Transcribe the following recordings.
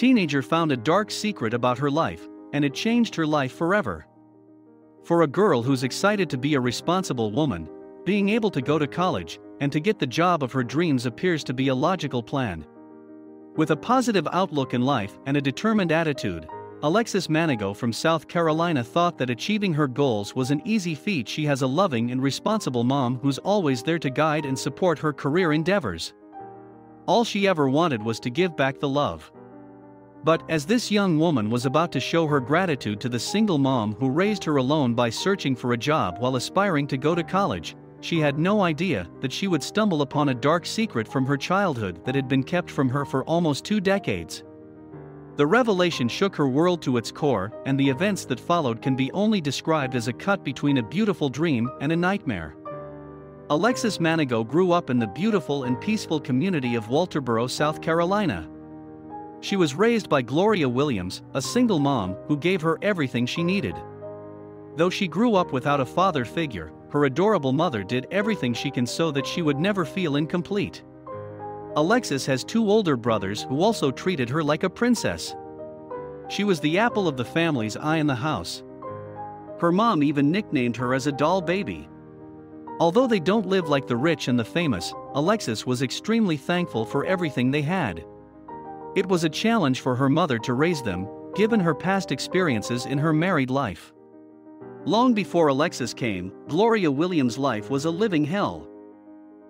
teenager found a dark secret about her life, and it changed her life forever. For a girl who's excited to be a responsible woman, being able to go to college and to get the job of her dreams appears to be a logical plan. With a positive outlook in life and a determined attitude, Alexis Manigo from South Carolina thought that achieving her goals was an easy feat. She has a loving and responsible mom who's always there to guide and support her career endeavors. All she ever wanted was to give back the love. But as this young woman was about to show her gratitude to the single mom who raised her alone by searching for a job while aspiring to go to college, she had no idea that she would stumble upon a dark secret from her childhood that had been kept from her for almost 2 decades. The revelation shook her world to its core, and the events that followed can be only described as a cut between a beautiful dream and a nightmare. Alexis Manigo grew up in the beautiful and peaceful community of Walterboro, South Carolina. She was raised by Gloria Williams, a single mom who gave her everything she needed. Though she grew up without a father figure, her adorable mother did everything she can so that she would never feel incomplete. Alexis has 2 older brothers who also treated her like a princess. She was the apple of the family's eye in the house. Her mom even nicknamed her as a doll baby. Although they don't live like the rich and the famous, Alexis was extremely thankful for everything they had. It was a challenge for her mother to raise them, given her past experiences in her married life. Long before Alexis came, Gloria Williams' life was a living hell.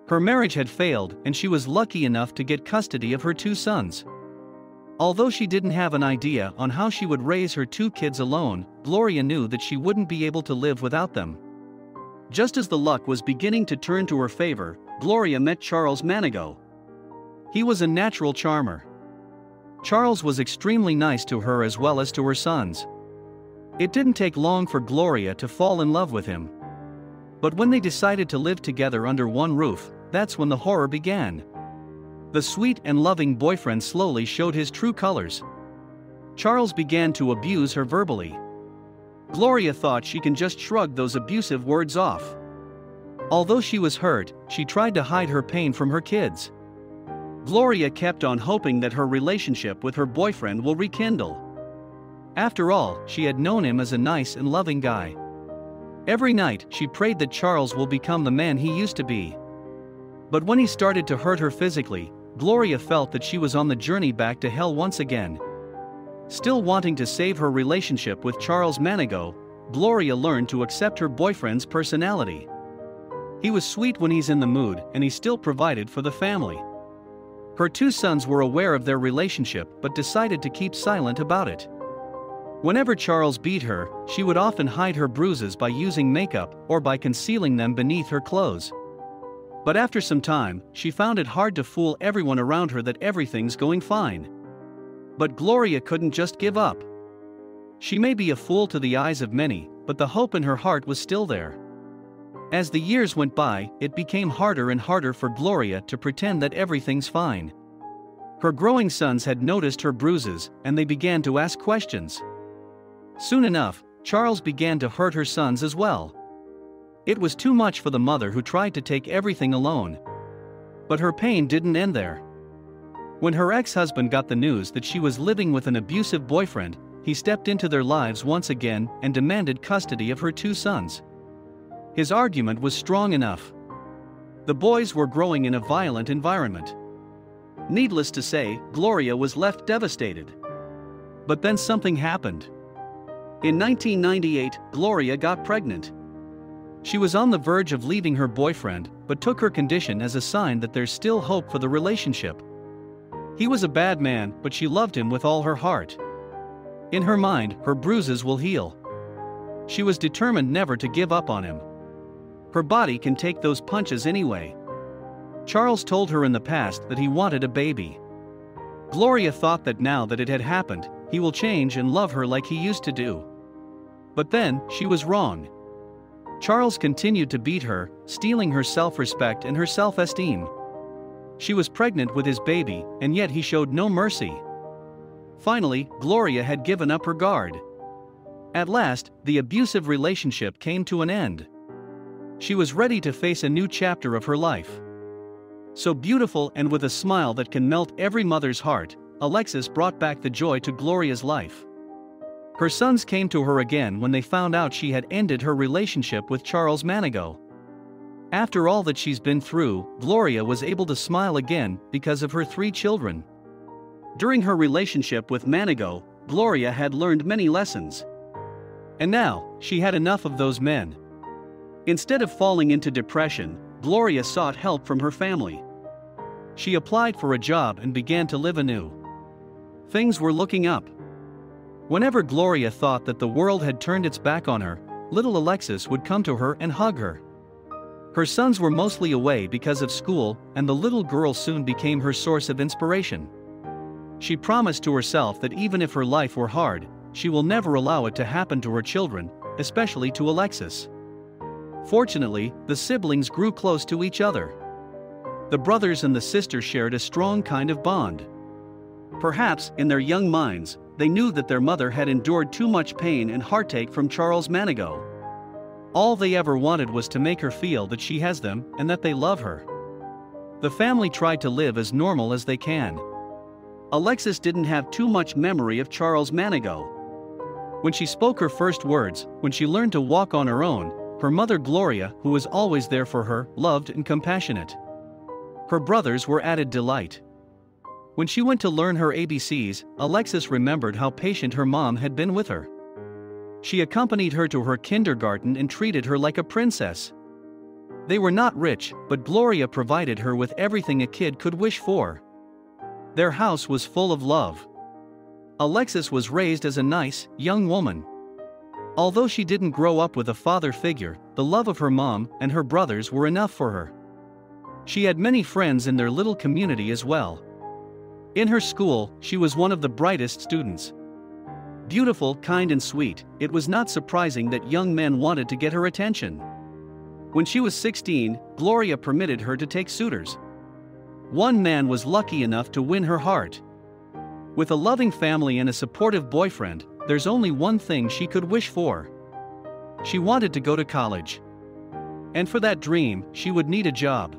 Her marriage had failed, and she was lucky enough to get custody of her 2 sons. Although she didn't have an idea on how she would raise her 2 kids alone, Gloria knew that she wouldn't be able to live without them. Just as the luck was beginning to turn to her favor, Gloria met Charles Manigo. He was a natural charmer. Charles was extremely nice to her as well as to her sons. It didn't take long for Gloria to fall in love with him. But when they decided to live together under one roof, that's when the horror began. The sweet and loving boyfriend slowly showed his true colors. Charles began to abuse her verbally. Gloria thought she can just shrug those abusive words off. Although she was hurt, she tried to hide her pain from her kids. Gloria kept on hoping that her relationship with her boyfriend will rekindle. After all, she had known him as a nice and loving guy. Every night, she prayed that Charles will become the man he used to be. But when he started to hurt her physically, Gloria felt that she was on the journey back to hell once again. Still wanting to save her relationship with Charles Manigo, Gloria learned to accept her boyfriend's personality. He was sweet when he's in the mood, and he still provided for the family. Her 2 sons were aware of their relationship but decided to keep silent about it. Whenever Charles beat her, she would often hide her bruises by using makeup or by concealing them beneath her clothes. But after some time, she found it hard to fool everyone around her that everything's going fine. But Gloria couldn't just give up. She may be a fool to the eyes of many, but the hope in her heart was still there. As the years went by, it became harder and harder for Gloria to pretend that everything's fine. Her growing sons had noticed her bruises, and they began to ask questions. Soon enough, Charles began to hurt her sons as well. It was too much for the mother who tried to take everything alone. But her pain didn't end there. When her ex-husband got the news that she was living with an abusive boyfriend, he stepped into their lives once again and demanded custody of her 2 sons. His argument was strong enough. The boys were growing in a violent environment. Needless to say, Gloria was left devastated. But then something happened. In 1998, Gloria got pregnant. She was on the verge of leaving her boyfriend, but took her condition as a sign that there's still hope for the relationship. He was a bad man, but she loved him with all her heart. In her mind, her bruises will heal. She was determined never to give up on him. Her body can take those punches anyway. Charles told her in the past that he wanted a baby. Gloria thought that now that it had happened, he will change and love her like he used to do. But then, she was wrong. Charles continued to beat her, stealing her self-respect and her self-esteem. She was pregnant with his baby, and yet he showed no mercy. Finally, Gloria had given up her guard. At last, the abusive relationship came to an end. She was ready to face a new chapter of her life. So beautiful and with a smile that can melt every mother's heart, Alexis brought back the joy to Gloria's life. Her sons came to her again when they found out she had ended her relationship with Charles Manigo. After all that she's been through, Gloria was able to smile again because of her three children. During her relationship with Manigo, Gloria had learned many lessons. And now, she had enough of those men. Instead of falling into depression, Gloria sought help from her family. She applied for a job and began to live anew. Things were looking up. Whenever Gloria thought that the world had turned its back on her, little Alexis would come to her and hug her. Her sons were mostly away because of school, and the little girl soon became her source of inspiration. She promised to herself that even if her life were hard, she will never allow it to happen to her children, especially to Alexis. Fortunately, the siblings grew close to each other. The brothers and the sister shared a strong kind of bond. Perhaps, in their young minds, they knew that their mother had endured too much pain and heartache from Charles Manigo. All they ever wanted was to make her feel that she has them and that they love her. The family tried to live as normal as they can. Alexis didn't have too much memory of Charles Manigo. When she spoke her first words, when she learned to walk on her own, her mother Gloria, who was always there for her, loved and compassionate. Her brothers were added delight. When she went to learn her ABCs, Alexis remembered how patient her mom had been with her. She accompanied her to her kindergarten and treated her like a princess. They were not rich, but Gloria provided her with everything a kid could wish for. Their house was full of love. Alexis was raised as a nice, young woman. Although she didn't grow up with a father figure, the love of her mom and her brothers were enough for her. She had many friends in their little community as well. In her school, she was one of the brightest students. Beautiful, kind and sweet, it was not surprising that young men wanted to get her attention. When she was 16, Gloria permitted her to take suitors. One man was lucky enough to win her heart. With a loving family and a supportive boyfriend, there's only one thing she could wish for. She wanted to go to college. And for that dream, she would need a job.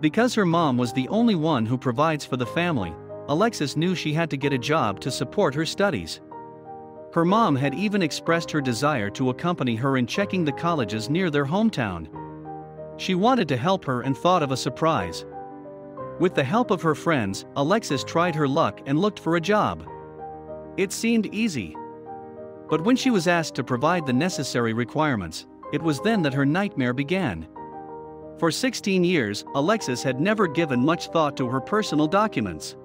Because her mom was the only one who provides for the family, Alexis knew she had to get a job to support her studies. Her mom had even expressed her desire to accompany her in checking the colleges near their hometown. She wanted to help her and thought of a surprise. With the help of her friends, Alexis tried her luck and looked for a job. It seemed easy. But when she was asked to provide the necessary requirements, it was then that her nightmare began. For 16 years, Alexis had never given much thought to her personal documents.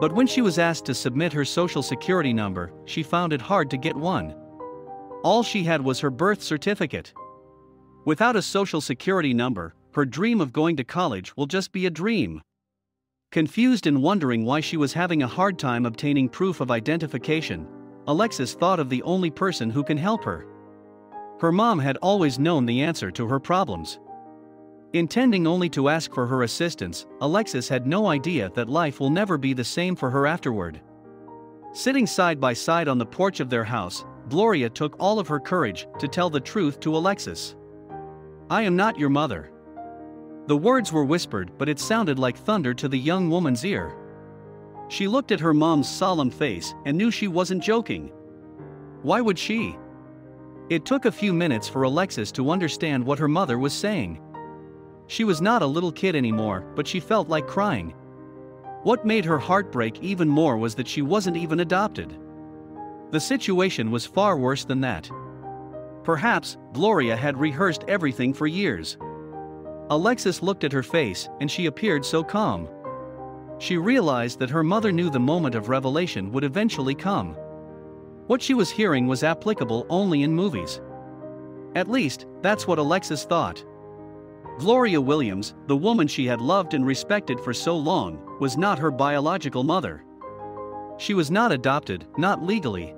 But when she was asked to submit her social security number, she found it hard to get one. All she had was her birth certificate. Without a social security number, her dream of going to college will just be a dream. Confused and wondering why she was having a hard time obtaining proof of identification, Alexis thought of the only person who can help her. Her mom had always known the answer to her problems. Intending only to ask for her assistance, Alexis had no idea that life will never be the same for her afterward. Sitting side by side on the porch of their house, Gloria took all of her courage to tell the truth to Alexis. "I am not your mother." The words were whispered, but it sounded like thunder to the young woman's ear. She looked at her mom's solemn face and knew she wasn't joking. Why would she? It took a few minutes for Alexis to understand what her mother was saying. She was not a little kid anymore, but she felt like crying. What made her heartbreak even more was that she wasn't even adopted. The situation was far worse than that. Perhaps, Gloria had rehearsed everything for years. Alexis looked at her face, and she appeared so calm. She realized that her mother knew the moment of revelation would eventually come. What she was hearing was applicable only in movies. At least, that's what Alexis thought. Gloria Williams, the woman she had loved and respected for so long, was not her biological mother. She was not adopted, not legally.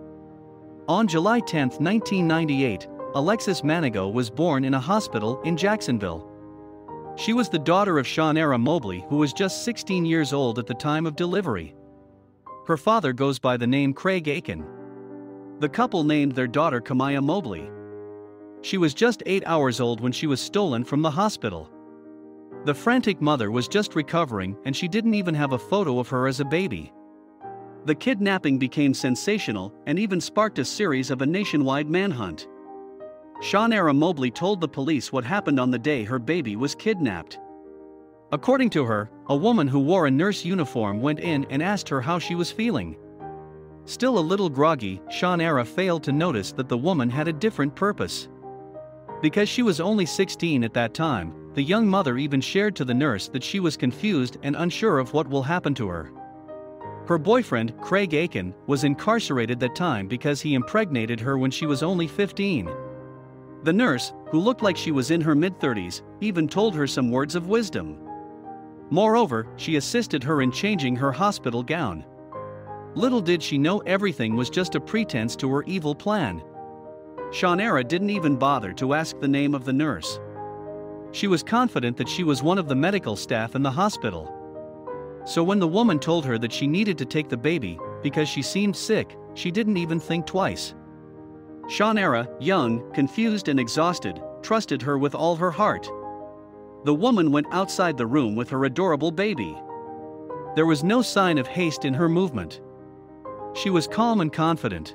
On July 10, 1998, Alexis Manigo was born in a hospital in Jacksonville. She was the daughter of Shanara Mobley, who was just 16 years old at the time of delivery. Her father goes by the name Craig Aiken. The couple named their daughter Kamiya Mobley. She was just 8 hours old when she was stolen from the hospital. The frantic mother was just recovering and she didn't even have a photo of her as a baby. The kidnapping became sensational and even sparked a series of a nationwide manhunt. Seanara Mobley told the police what happened on the day her baby was kidnapped. According to her, a woman who wore a nurse uniform went in and asked her how she was feeling. Still a little groggy, Seanara failed to notice that the woman had a different purpose. Because she was only 16 at that time, the young mother even shared to the nurse that she was confused and unsure of what will happen to her. Her boyfriend, Craig Aiken, was incarcerated that time because he impregnated her when she was only 15. The nurse, who looked like she was in her mid-30s, even told her some words of wisdom. Moreover, she assisted her in changing her hospital gown. Little did she know everything was just a pretense to her evil plan. Seanara didn't even bother to ask the name of the nurse. She was confident that she was one of the medical staff in the hospital. So when the woman told her that she needed to take the baby, because she seemed sick, she didn't even think twice. Seanara, young, confused and exhausted, trusted her with all her heart. The woman went outside the room with her adorable baby. There was no sign of haste in her movement. She was calm and confident.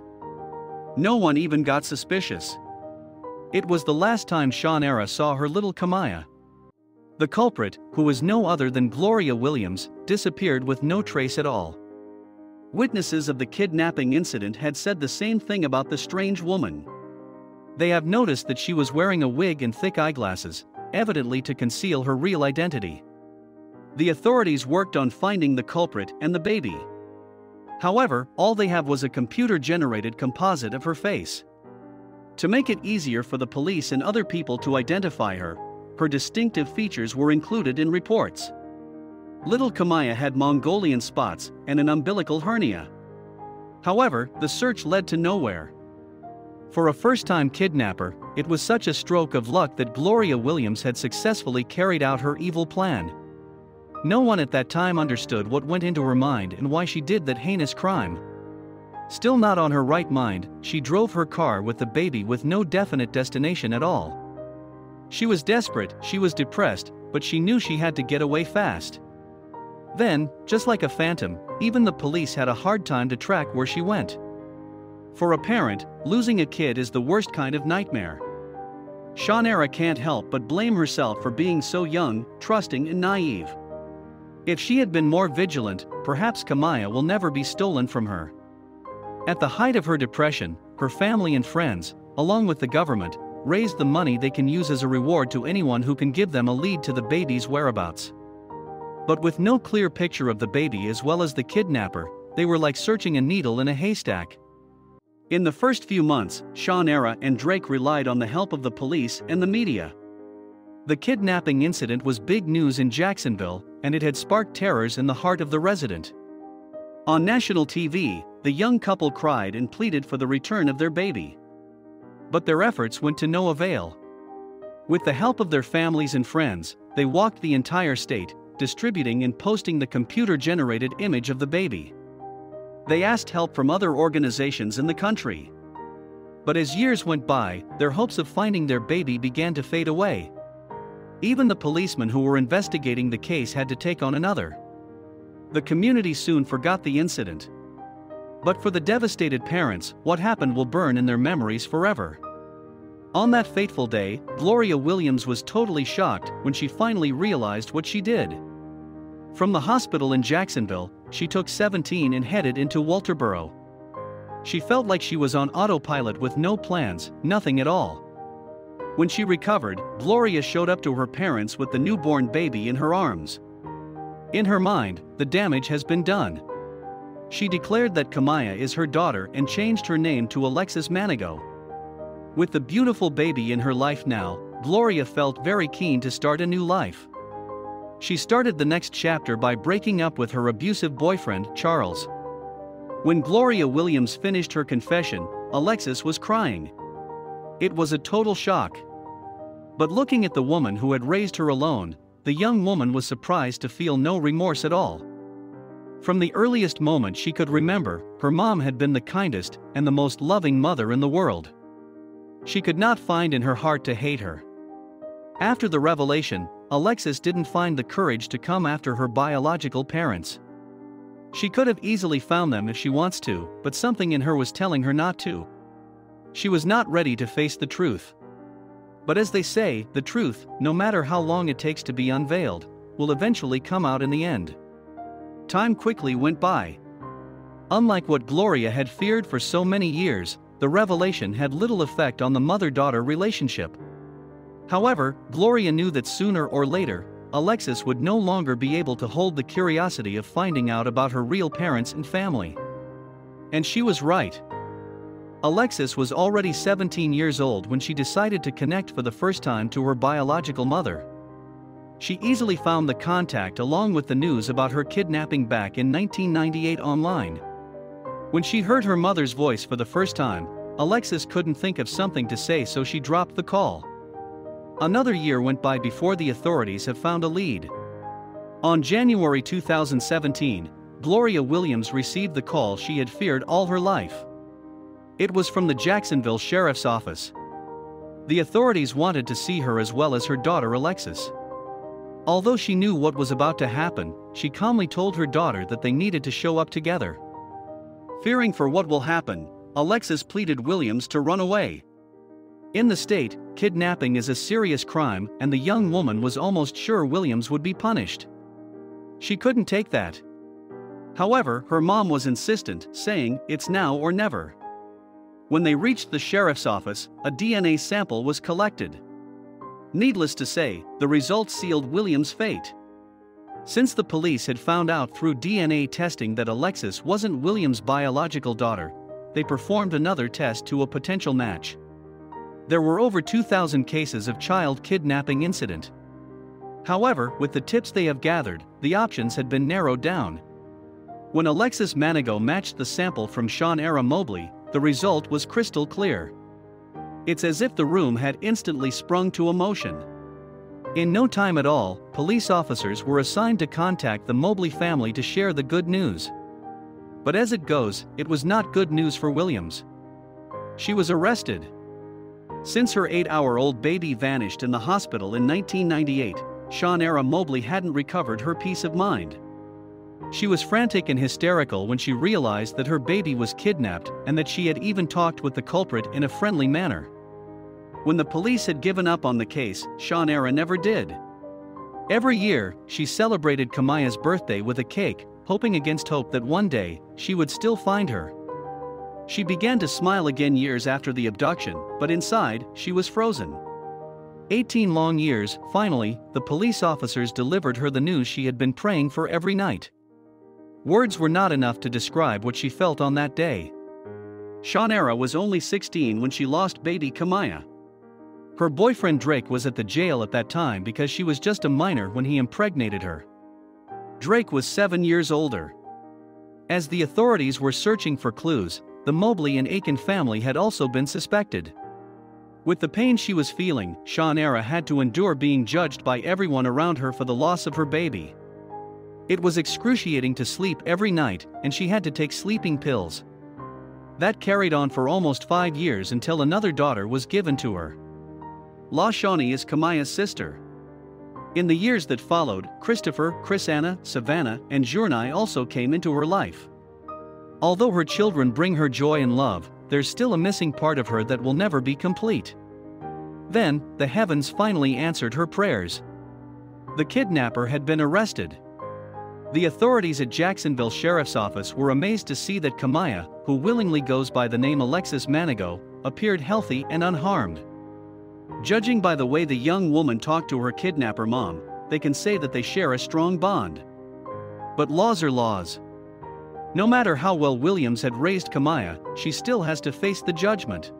No one even got suspicious. It was the last time Seanara saw her little Kamiya. The culprit, who was no other than Gloria Williams, disappeared with no trace at all. Witnesses of the kidnapping incident had said the same thing about the strange woman. They have noticed that she was wearing a wig and thick eyeglasses, evidently to conceal her real identity. The authorities worked on finding the culprit and the baby. However, all they have was a computer-generated composite of her face. To make it easier for the police and other people to identify her, her distinctive features were included in reports. Little Kamiya had Mongolian spots and an umbilical hernia. However, the search led to nowhere. For a first-time kidnapper, it was such a stroke of luck that Gloria Williams had successfully carried out her evil plan. No one at that time understood what went into her mind and why she did that heinous crime. Still not on her right mind, she drove her car with the baby with no definite destination at all. She was desperate, she was depressed, but she knew she had to get away fast. Then, just like a phantom, even the police had a hard time to track where she went. For a parent, losing a kid is the worst kind of nightmare. Seanara can't help but blame herself for being so young, trusting and naive. If she had been more vigilant, perhaps Kamiya will never be stolen from her. At the height of her depression, her family and friends, along with the government, raise the money they can use as a reward to anyone who can give them a lead to the baby's whereabouts. But with no clear picture of the baby as well as the kidnapper, they were like searching a needle in a haystack. In the first few months, Seanara and Drake relied on the help of the police and the media. The kidnapping incident was big news in Jacksonville, and it had sparked terrors in the heart of the resident. On national TV, the young couple cried and pleaded for the return of their baby. But their efforts went to no avail. With the help of their families and friends, they walked the entire state, distributing and posting the computer-generated image of the baby. They asked help from other organizations in the country. But as years went by, their hopes of finding their baby began to fade away. Even the policemen who were investigating the case had to take on another. The community soon forgot the incident. But for the devastated parents, what happened will burn in their memories forever. On that fateful day, Gloria Williams was totally shocked when she finally realized what she did. From the hospital in Jacksonville, she took 17 and headed into Walterboro. She felt like she was on autopilot with no plans, nothing at all. When she recovered, Gloria showed up to her parents with the newborn baby in her arms. In her mind, the damage has been done. She declared that Kamiya is her daughter and changed her name to Alexis Manigo. With the beautiful baby in her life now, Gloria felt very keen to start a new life. She started the next chapter by breaking up with her abusive boyfriend, Charles. When Gloria Williams finished her confession, Alexis was crying. It was a total shock. But looking at the woman who had raised her alone, the young woman was surprised to feel no remorse at all. From the earliest moment she could remember, her mom had been the kindest and the most loving mother in the world. She could not find in her heart to hate her. After the revelation, Alexis didn't find the courage to come after her biological parents. She could have easily found them if she wants to, but something in her was telling her not to. She was not ready to face the truth. But as they say, the truth, no matter how long it takes to be unveiled, will eventually come out in the end. Time quickly went by. Unlike what Gloria had feared for so many years, the revelation had little effect on the mother-daughter relationship. However, Gloria knew that sooner or later, Alexis would no longer be able to hold the curiosity of finding out about her real parents and family. And she was right. Alexis was already 17 years old when she decided to connect for the first time to her biological mother. She easily found the contact along with the news about her kidnapping back in 1998 online. When she heard her mother's voice for the first time, Alexis couldn't think of something to say, so she dropped the call. Another year went by before the authorities have found a lead. On January 2017, Gloria Williams received the call she had feared all her life. It was from the Jacksonville Sheriff's Office. The authorities wanted to see her as well as her daughter Alexis. Although she knew what was about to happen, she calmly told her daughter that they needed to show up together. Fearing for what will happen, Alexis pleaded Williams to run away. In the state, kidnapping is a serious crime, and the young woman was almost sure Williams would be punished. She couldn't take that. However, her mom was insistent, saying, "It's now or never." When they reached the sheriff's office, a DNA sample was collected. Needless to say, the results sealed Williams' fate. Since the police had found out through DNA testing that Alexis wasn't Williams' biological daughter, they performed another test to a potential match. There were over 2,000 cases of child kidnapping incident. However, with the tips they have gathered, the options had been narrowed down. When Alexis Manigo matched the sample from Seanara Mobley, the result was crystal clear. It's as if the room had instantly sprung to emotion. In no time at all, police officers were assigned to contact the Mobley family to share the good news. But as it goes, it was not good news for Williams. She was arrested. Since her 8-hour-old baby vanished in the hospital in 1998, Seanara Mobley hadn't recovered her peace of mind. She was frantic and hysterical when she realized that her baby was kidnapped and that she had even talked with the culprit in a friendly manner. When the police had given up on the case, Seanara never did. Every year, she celebrated Kamiya's birthday with a cake, hoping against hope that one day, she would still find her. She began to smile again years after the abduction, but inside, she was frozen. 18 long years, finally, the police officers delivered her the news she had been praying for every night. Words were not enough to describe what she felt on that day. Seanara was only 16 when she lost baby Kamiya. Her boyfriend Drake was at the jail at that time because she was just a minor when he impregnated her. Drake was 7 years older. As the authorities were searching for clues, the Mobley and Aiken family had also been suspected. With the pain she was feeling, Seanara had to endure being judged by everyone around her for the loss of her baby. It was excruciating to sleep every night, and she had to take sleeping pills. That carried on for almost 5 years until another daughter was given to her. La Shawnee is Kamiya's sister. In the years that followed, Christopher, Chris Anna, Savannah, and Journay also came into her life. Although her children bring her joy and love, there's still a missing part of her that will never be complete. Then, the heavens finally answered her prayers. The kidnapper had been arrested. The authorities at Jacksonville Sheriff's Office were amazed to see that Kamiya, who willingly goes by the name Alexis Manigo, appeared healthy and unharmed. Judging by the way the young woman talked to her kidnapper mom, they can say that they share a strong bond. But laws are laws. No matter how well Williams had raised Kamiya, she still has to face the judgment.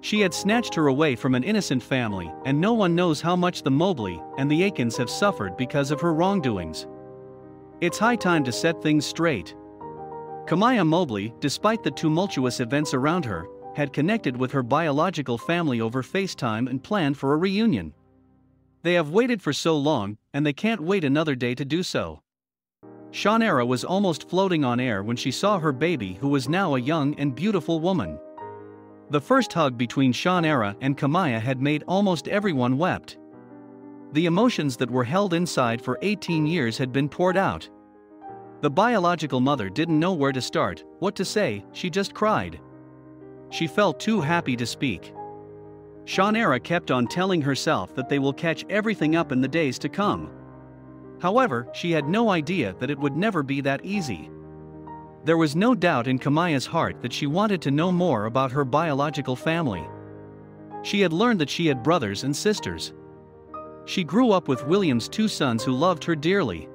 She had snatched her away from an innocent family, and no one knows how much the Mobley and the Aikens have suffered because of her wrongdoings. It's high time to set things straight. Kamiya Mobley, despite the tumultuous events around her, had connected with her biological family over FaceTime and planned for a reunion. They have waited for so long, and they can't wait another day to do so. Seanara was almost floating on air when she saw her baby, who was now a young and beautiful woman. The first hug between Seanara and Kamiya had made almost everyone wept. The emotions that were held inside for 18 years had been poured out. The biological mother didn't know where to start, what to say, she just cried. She felt too happy to speak. Seanara kept on telling herself that they will catch everything up in the days to come. However, she had no idea that it would never be that easy. There was no doubt in Kamiya's heart that she wanted to know more about her biological family. She had learned that she had brothers and sisters. She grew up with William's two sons who loved her dearly.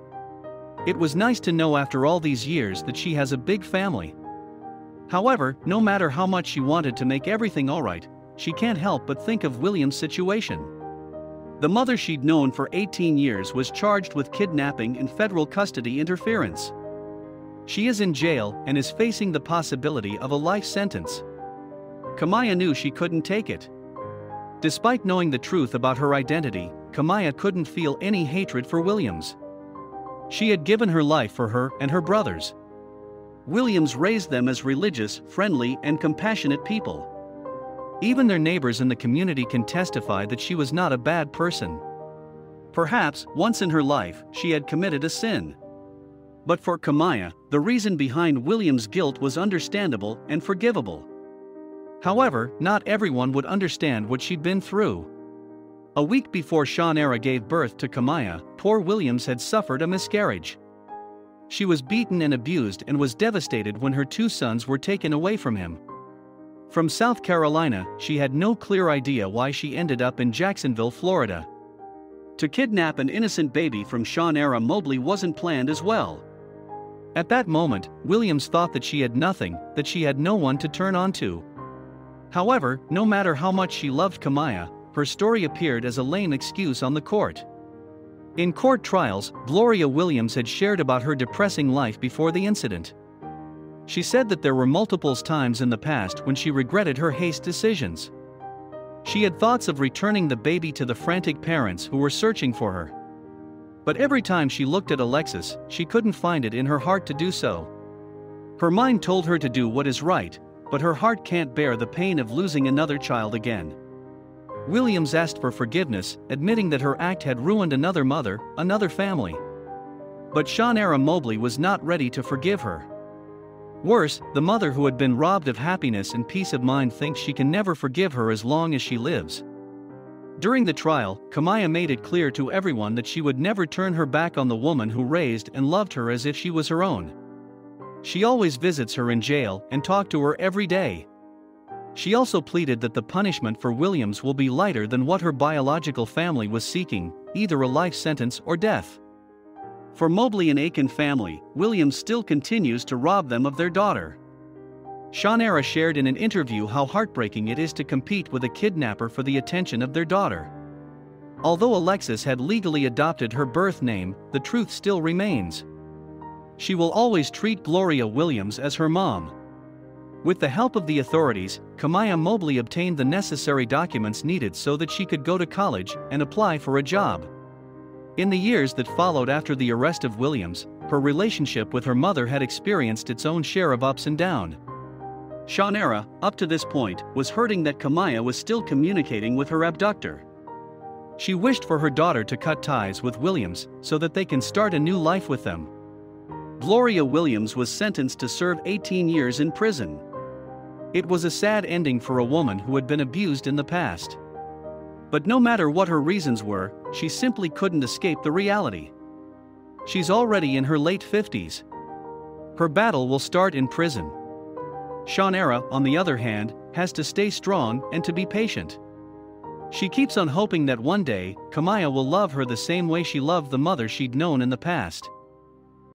It was nice to know after all these years that she has a big family. However, no matter how much she wanted to make everything alright, she can't help but think of William's situation. The mother she'd known for 18 years was charged with kidnapping and federal custody interference. She is in jail and is facing the possibility of a life sentence. Kamiya knew she couldn't take it. Despite knowing the truth about her identity, Kamiya couldn't feel any hatred for Williams. She had given her life for her and her brothers. Williams raised them as religious, friendly, and compassionate people. Even their neighbors in the community can testify that she was not a bad person. Perhaps, once in her life, she had committed a sin. But for Kamiya, the reason behind Williams' guilt was understandable and forgivable. However, not everyone would understand what she'd been through. A week before Seanara gave birth to Kamiya, poor Williams had suffered a miscarriage. She was beaten and abused and was devastated when her two sons were taken away from him. From South Carolina, she had no clear idea why she ended up in Jacksonville, Florida. To kidnap an innocent baby from Shanara Mobley wasn't planned as well. At that moment, Williams thought that she had nothing, that she had no one to turn on to. However, no matter how much she loved Kamiya, her story appeared as a lame excuse on the court. In court trials, Gloria Williams had shared about her depressing life before the incident. She said that there were multiple times in the past when she regretted her hasty decisions. She had thoughts of returning the baby to the frantic parents who were searching for her. But every time she looked at Alexis, she couldn't find it in her heart to do so. Her mind told her to do what is right, but her heart can't bear the pain of losing another child again. Williams asked for forgiveness, admitting that her act had ruined another mother, another family. But Seanara Mobley was not ready to forgive her. Worse, the mother who had been robbed of happiness and peace of mind thinks she can never forgive her as long as she lives. During the trial, Kamiya made it clear to everyone that she would never turn her back on the woman who raised and loved her as if she was her own. She always visits her in jail and talks to her every day. She also pleaded that the punishment for Williams will be lighter than what her biological family was seeking, either a life sentence or death. For Mobley and Aiken family, Williams still continues to rob them of their daughter. Seanara shared in an interview how heartbreaking it is to compete with a kidnapper for the attention of their daughter. Although Alexis had legally adopted her birth name, the truth still remains. She will always treat Gloria Williams as her mom. With the help of the authorities, Kamiya Mobley obtained the necessary documents needed so that she could go to college and apply for a job. In the years that followed after the arrest of Williams, her relationship with her mother had experienced its own share of ups and downs. Seanara, up to this point, was hurting that Kamiya was still communicating with her abductor. She wished for her daughter to cut ties with Williams so that they can start a new life with them. Gloria Williams was sentenced to serve 18 years in prison. It was a sad ending for a woman who had been abused in the past. But no matter what her reasons were, she simply couldn't escape the reality. She's already in her late 50s. Her battle will start in prison. Seanara, on the other hand, has to stay strong and to be patient. She keeps on hoping that one day, Kamiya will love her the same way she loved the mother she'd known in the past.